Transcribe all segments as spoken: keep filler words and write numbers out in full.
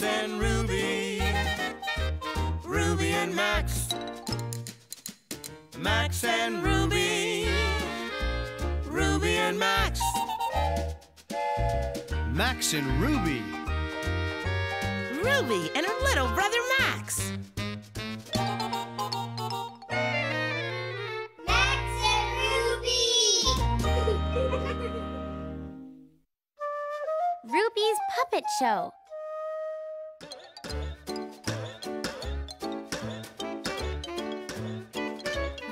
Max and Ruby. Ruby and Max. Max and Ruby. Ruby and Max. Max and Ruby. Ruby and her little brother Max. Ruby's Puppet Show.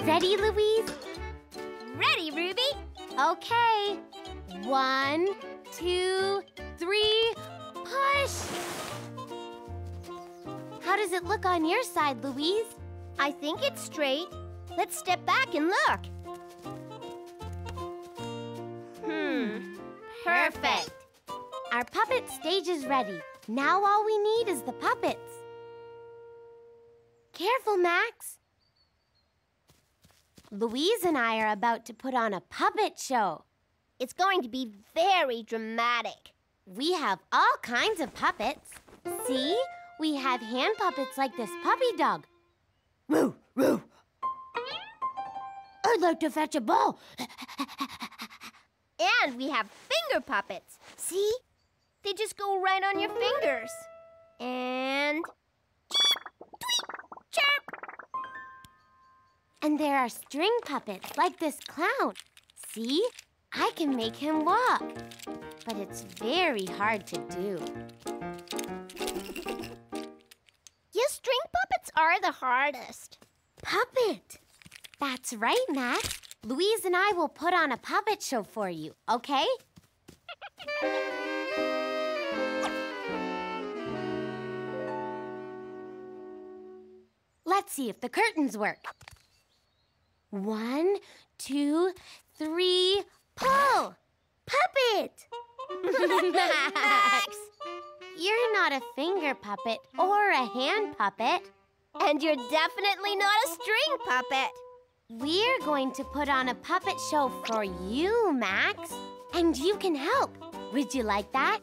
Ready, Louise? Ready, Ruby. Okay. One, two, three, push! How does it look on your side, Louise? I think it's straight. Let's step back and look. Hmm. Perfect. Our puppet stage is ready. Now all we need is the puppets. Careful, Max. Louise and I are about to put on a puppet show. It's going to be very dramatic. We have all kinds of puppets. See? We have hand puppets like this puppy dog. Woo, woo. I'd like to fetch a ball. And we have finger puppets. See? They just go right on your fingers. And... tweet, chirp. And there are string puppets, like this clown. See? I can make him walk. But it's very hard to do. Yes, string puppets are the hardest. Puppet. That's right, Max. Louise and I will put on a puppet show for you, okay? Let's see if the curtains work. One, two, three, pull! Puppet! Max! You're not a finger puppet or a hand puppet. And you're definitely not a string puppet. We're going to put on a puppet show for you, Max. And you can help. Would you like that?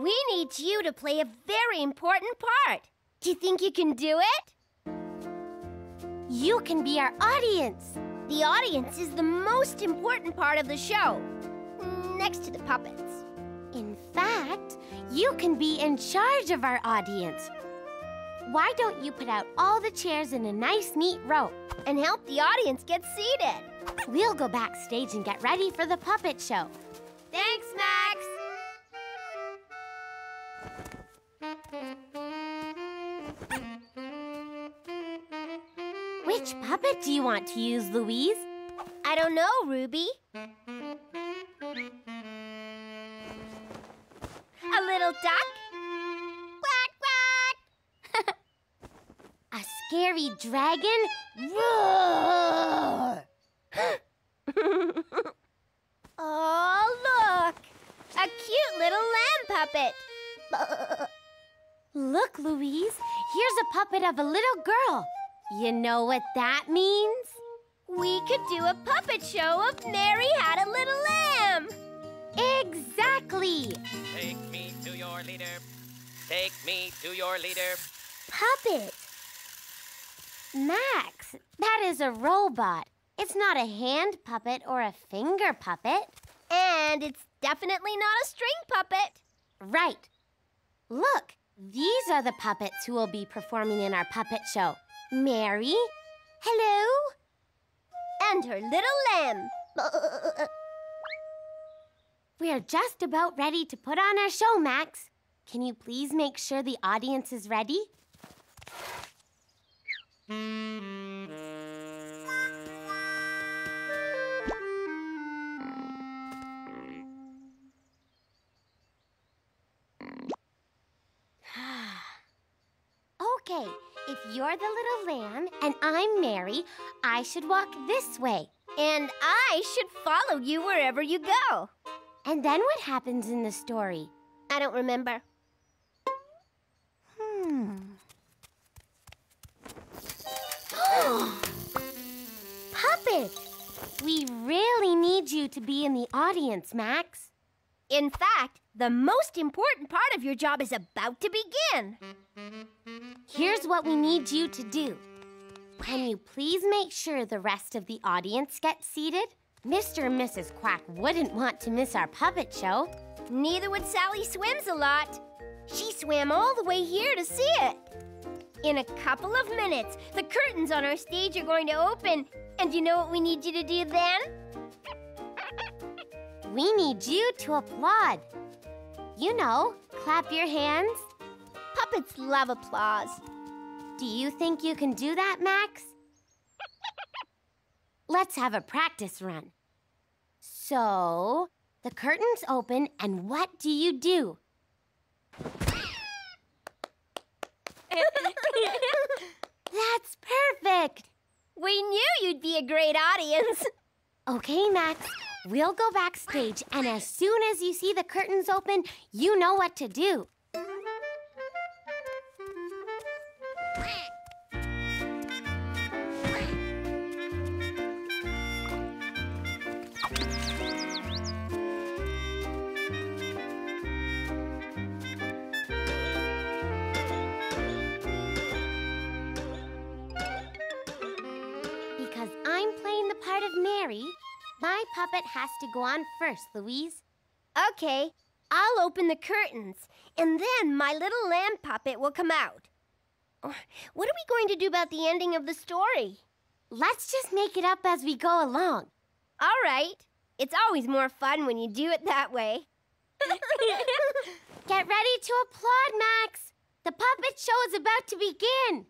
We need you to play a very important part. Do you think you can do it? You can be our audience. The audience is the most important part of the show, next to the puppets. In fact, you can be in charge of our audience. Why don't you put out all the chairs in a nice, neat row and help the audience get seated? We'll go backstage and get ready for the puppet show. Thanks, Max! Which puppet do you want to use, Louise? I don't know, Ruby. A little duck? Scary dragon? Roar! Oh, look! A cute little lamb puppet. Look, Louise. Here's a puppet of a little girl. You know what that means? We could do a puppet show of Mary Had a Little Lamb. Exactly. Take me to your leader. Take me to your leader. Puppet. Max, that is a robot. It's not a hand puppet or a finger puppet. And it's definitely not a string puppet. Right. Look, these are the puppets who will be performing in our puppet show. Mary, hello. And her little lamb. We are just about ready to put on our show, Max. Can you please make sure the audience is ready? Okay, if you're the little lamb and I'm Mary, I should walk this way. And I should follow you wherever you go. And then what happens in the story? I don't remember. Hmm... Puppet! We really need you to be in the audience, Max. In fact, The most important part of your job is about to begin. Here's what we need you to do. Can you please make sure the rest of the audience gets seated? Mister and Missus Quack wouldn't want to miss our puppet show. Neither would Sally Swims a Lot. She swam all the way here to see it. In a couple of minutes, the curtains on our stage are going to open. And you know what we need you to do then? We need you to applaud. You know, clap your hands. Puppets love applause. Do you think you can do that, Max? Let's have a practice run. So, the curtains open, and what do you do? That's perfect! We knew you'd be a great audience. Okay, Max. We'll go backstage, and as soon as you see the curtains open, you know what to do. Because I'm playing the part of Mary, my puppet has to go on first, Louise. Okay, I'll open the curtains, and then my little lamb puppet will come out. What are we going to do about the ending of the story? Let's just make it up as we go along. All right. It's always more fun when you do it that way. Get ready to applaud, Max. The puppet show is about to begin.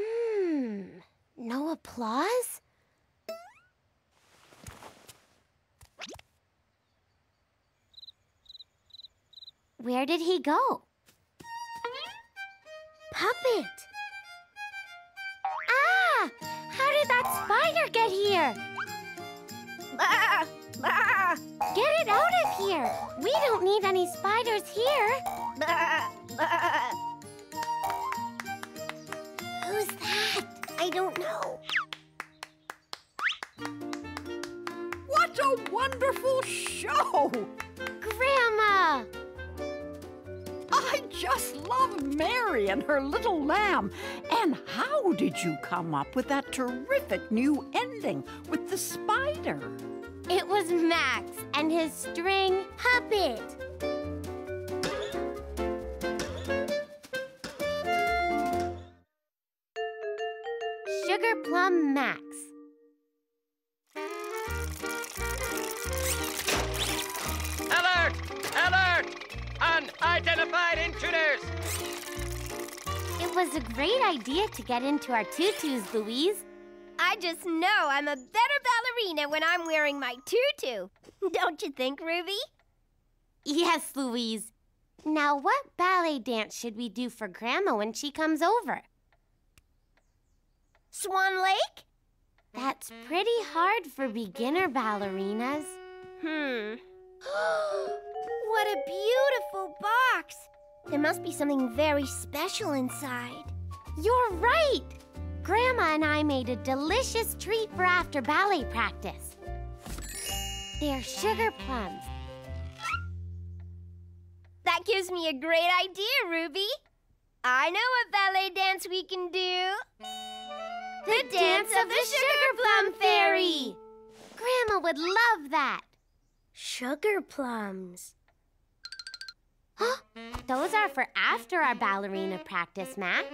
Hmm. No applause? Where did he go? Puppet! Ah! How did that spider get here? Ah! Ah! Get it out of here! We don't need any spiders here. Ah! Ah! Who's that? I don't know. What a wonderful show! Grandma! I just love Mary and her little lamb. And how did you come up with that terrific new ending with the spider? It was Max and his string puppet. Sugar Plum Max. Alert! Alert! Unidentified intruders! It was a great idea to get into our tutus, Louise. I just know I'm a better ballerina when I'm wearing my tutu. Don't you think, Ruby? Yes, Louise. Now, what ballet dance should we do for Grandma when she comes over? Swan Lake? That's pretty hard for beginner ballerinas. Hmm. What a beautiful box! There must be something very special inside. You're right! Grandma and I made a delicious treat for after ballet practice. They're sugar plums. That gives me a great idea, Ruby. I know a ballet dance we can do. The, the dance, dance of the, the Sugar Plum Fairy! Grandma would love that. Sugar plums. Huh? Those are for after our ballerina practice, Max.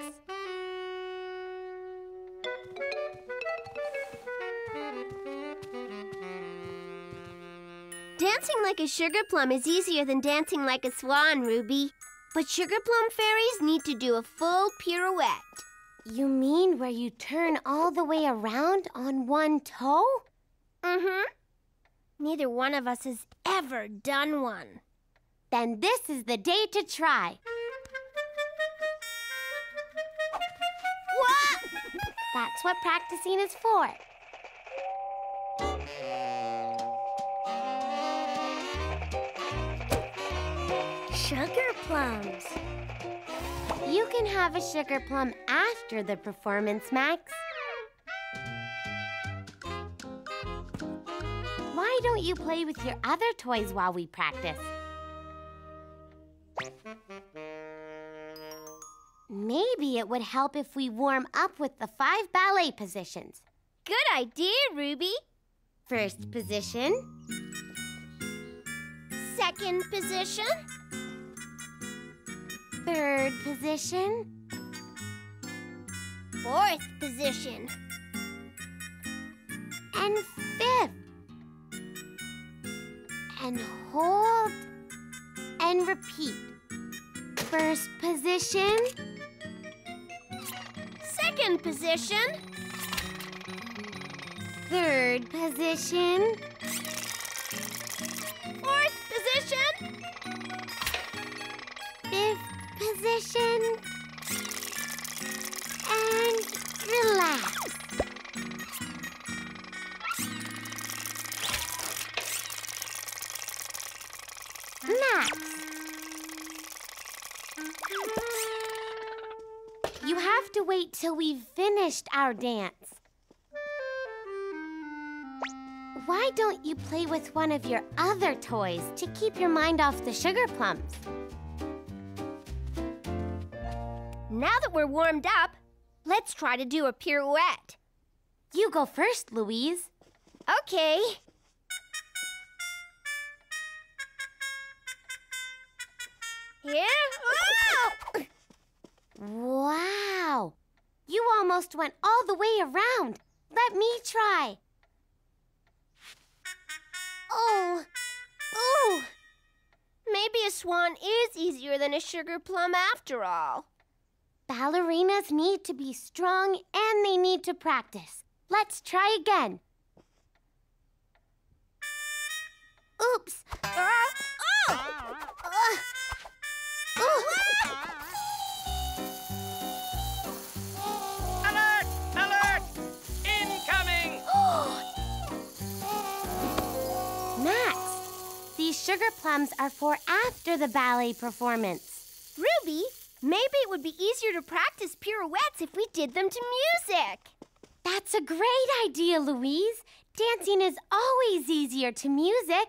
Dancing like a sugar plum is easier than dancing like a swan, Ruby. But sugar plum fairies need to do a full pirouette. You mean where you turn all the way around on one toe? Mm-hmm. Neither one of us has ever done one. Then this is the day to try. What? That's what practicing is for. Sugar plums. You can have a sugar plum after the performance, Max. don't you play with your other toys while we practice? Maybe it would help if we warm up with the five ballet positions. Good idea, Ruby. First position. Second position. Third position. Fourth position. And fifth. And hold and repeat. First position. Second position. Third position. Fourth position. Fifth position. And relax. Max. You have to wait till we've finished our dance. Why don't you play with one of your other toys to keep your mind off the sugar plums? Now that we're warmed up, let's try to do a pirouette. You go first, Louise. Okay. Here. Whoa! Wow! You almost went all the way around. Let me try. Oh, ooh. Maybe a swan is easier than a sugar plum after all. Ballerinas need to be strong and they need to practice. Let's try again. Oops. Uh, oh! Uh, oh. Alert! Alert! Incoming! Max, these sugar plums are for after the ballet performance. Ruby, maybe it would be easier to practice pirouettes if we did them to music. That's a great idea, Louise. Dancing is always easier to music.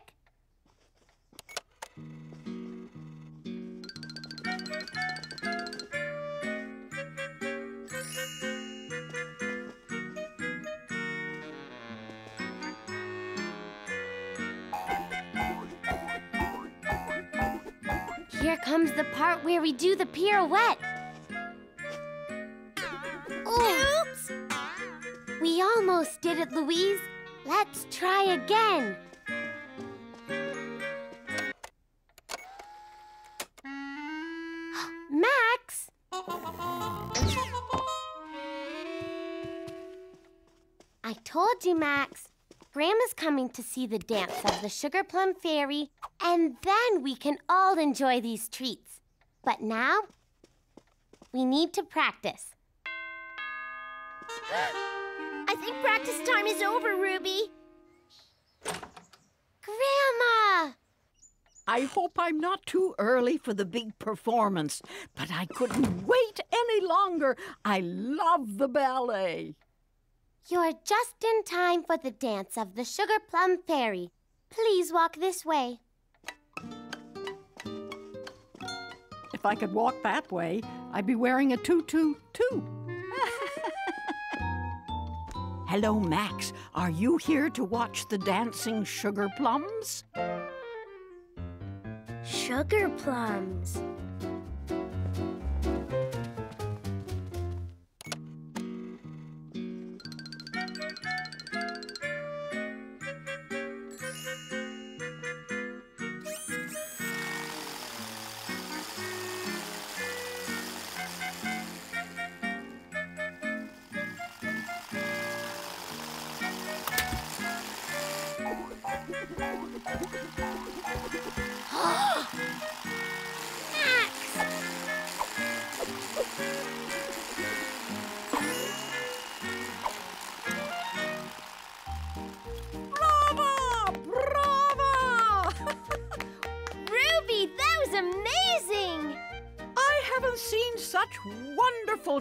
Here comes the part where we do the pirouette. Ooh. Oops! We almost did it, Louise. Let's try again. Max! I told you, Max. Grandma's coming to see the dance of the Sugar Plum Fairy, and then we can all enjoy these treats. But now, we need to practice. I think practice time is over, Ruby. Grandma! I hope I'm not too early for the big performance, but I couldn't wait any longer. I love the ballet. You're just in time for the dance of the Sugar Plum Fairy. Please walk this way. If I could walk that way, I'd be wearing a tutu, too. Hello, Max. Are you here to watch the dancing sugar plums? Sugar plums.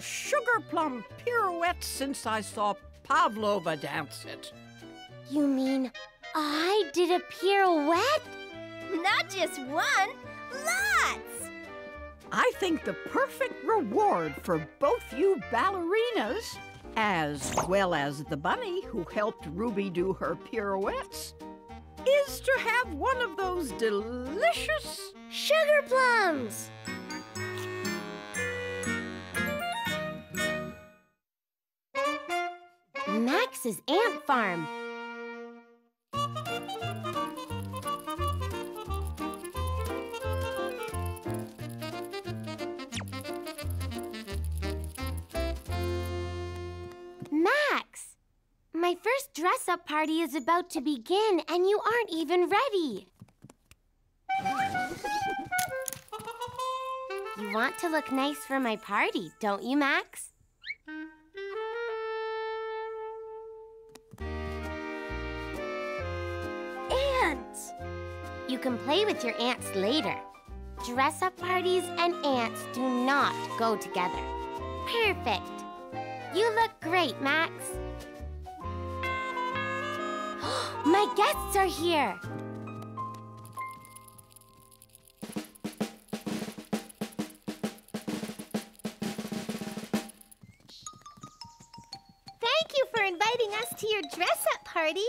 Sugar plum pirouette since I saw Pavlova dance it. You mean I did a pirouette? Not just one, lots! I think the perfect reward for both you ballerinas, as well as the bunny who helped Ruby do her pirouettes, is to have one of those delicious sugar plums! Max's ant farm. Max, my first dress-up party is about to begin, and you aren't even ready. You want to look nice for my party, don't you, Max? You can play with your ants later. Dress-up parties and ants do not go together. Perfect. You look great, Max. My guests are here. Thank you for inviting us to your dress-up party.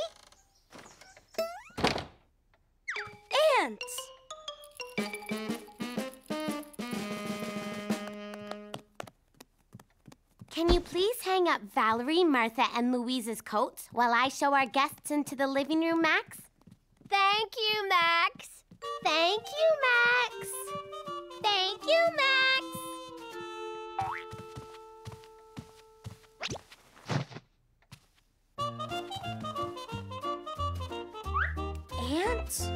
Can you please hang up Valerie, Martha, and Louise's coats while I show our guests into the living room, Max? Thank you, Max. Thank you, Max. Thank you, Max. Ants?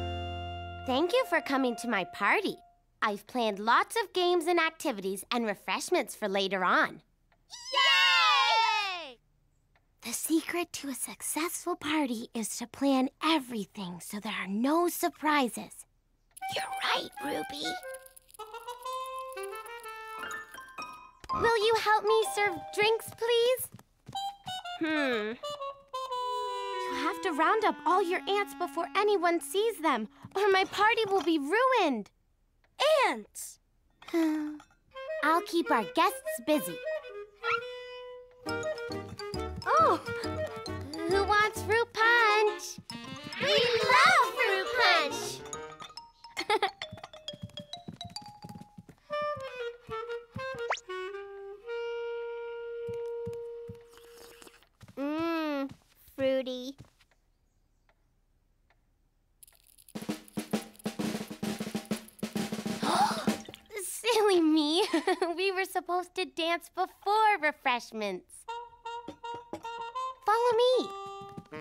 Thank you for coming to my party. I've planned lots of games and activities and refreshments for later on. Yay! The secret to a successful party is to plan everything so there are no surprises. You're right, Ruby. Will you help me serve drinks, please? Hmm. You have to round up all your ants before anyone sees them, or my party will be ruined. Ants! I'll keep our guests busy. Oh, who wants fruit punch? We love fruit punch! Mmm, fruity. Silly me. We were supposed to dance before refreshments. Follow me.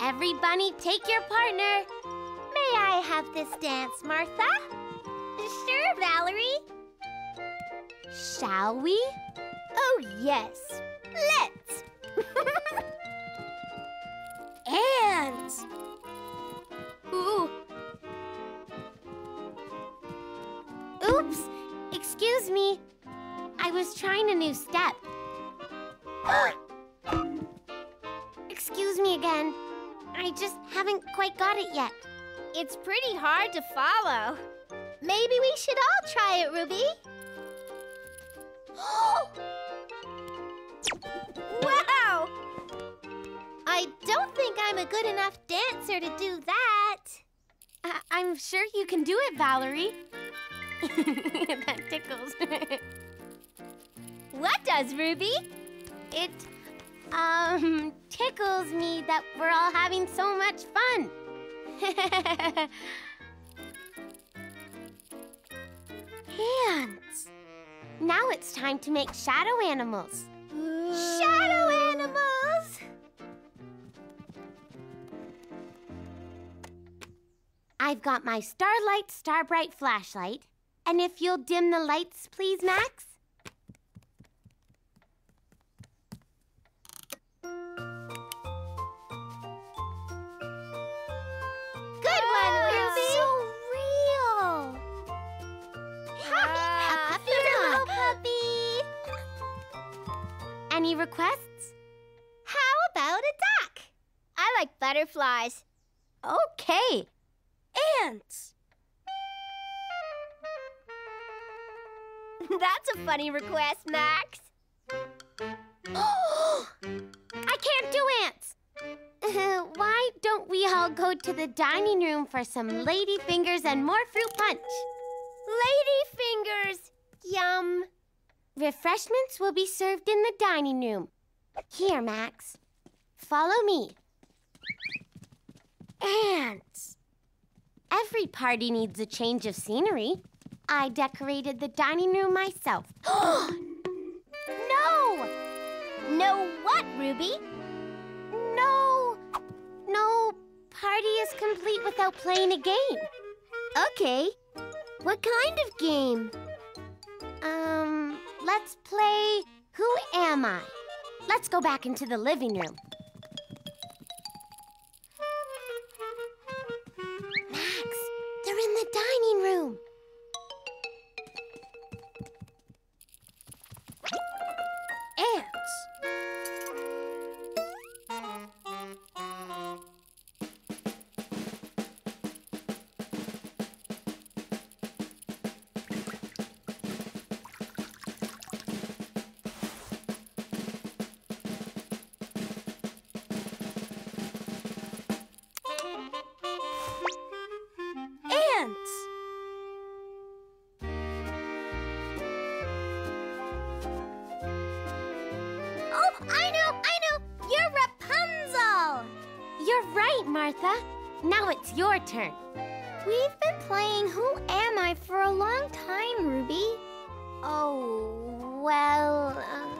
Everybody, take your partner. May I have this dance, Martha? Sure, Valerie. Shall we? Oh, yes. Let's. And... Ooh. Oops. Excuse me. I was trying a new step. Excuse me again. I just haven't quite got it yet. It's pretty hard to follow. Maybe we should all try it, Ruby. Wow! I don't think I'm a good enough dancer to do that. I I'm sure you can do it, Valerie. That tickles. What does, Ruby? It, um, tickles me that we're all having so much fun. Hands. Now it's time to make shadow animals. Ooh. Shadow animals! I've got my Starlight Starbright flashlight. And if you'll dim the lights, please, Max. Any requests? How Butterflies. Okay. Ants. That's a funny request, Max. I can't do ants. Uh, why don't we all go to the dining room for some lady fingers and more fruit punch? Lady fingers. Yum. Refreshments will be served in the dining room. Here, Max. Follow me. Ants. Every party needs a change of scenery. I decorated the dining room myself. No! No what, Ruby? No, no party is complete without playing a game. Okay. What kind of game? Um, let's play Who Am I? Let's go back into the living room. Max, they're in the dining room. Ants. Now it's your turn. We've been playing Who Am I for a long time, Ruby. Oh, well... Uh...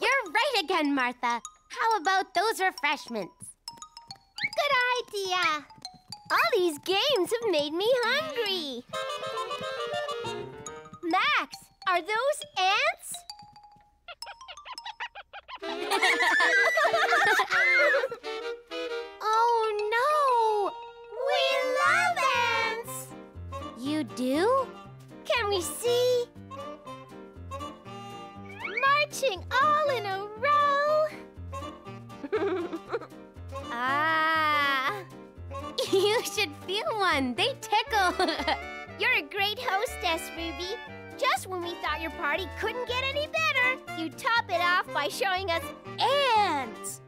You're right again, Martha. How about those refreshments? Good idea. All these games have made me hungry. Max, are those ants? Oh, no! We love ants! You do? Can we see? Marching all in a row! Ah! You should feel one. They tickle. You're a great hostess, Ruby. Just when we thought your party couldn't get any better, you top it off by showing us ants!